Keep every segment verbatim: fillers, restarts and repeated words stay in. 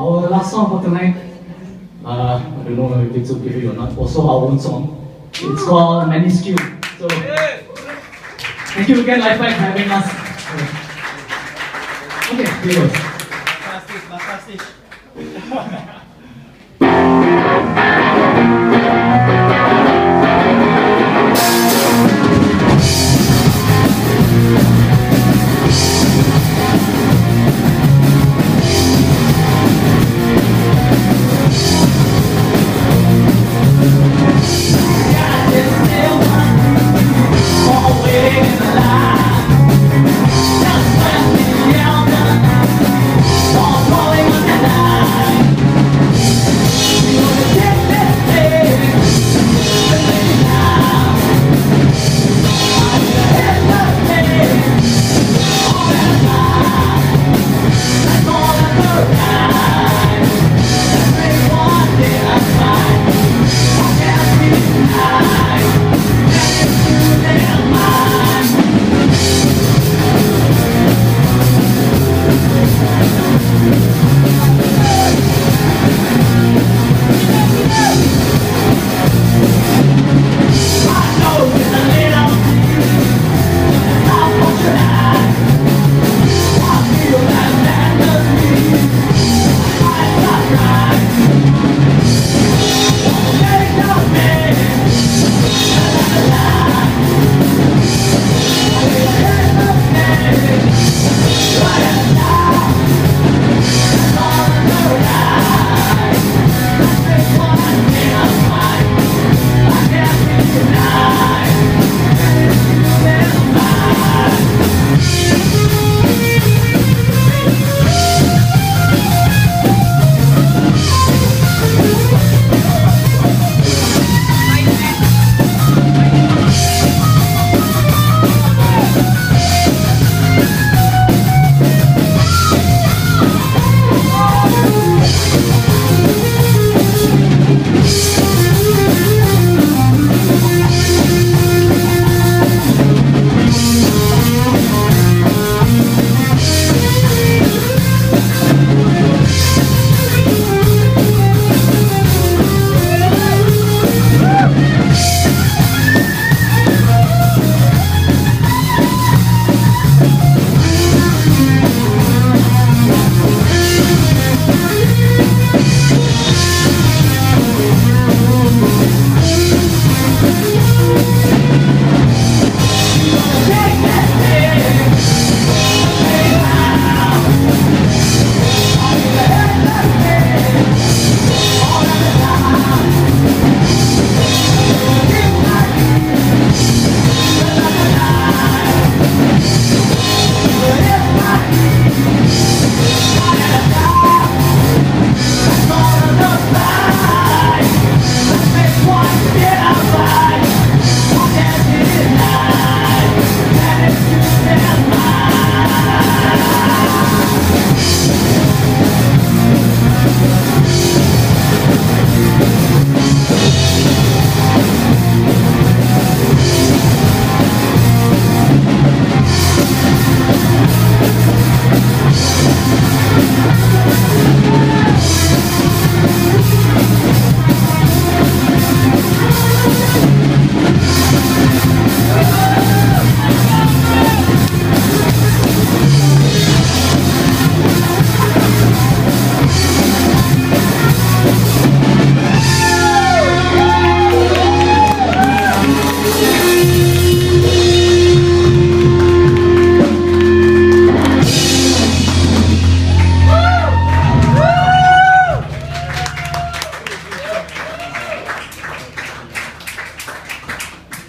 our last song for tonight. Uh, I don't know if it's okay or not. Also our own song. It's called Maniscule. So thank you again, Lifepack, for having us. Okay, here goes. Fantastic, fantastic.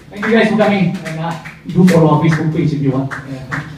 Thank you guys for coming, and uh, do follow our Facebook page if you want. Yeah.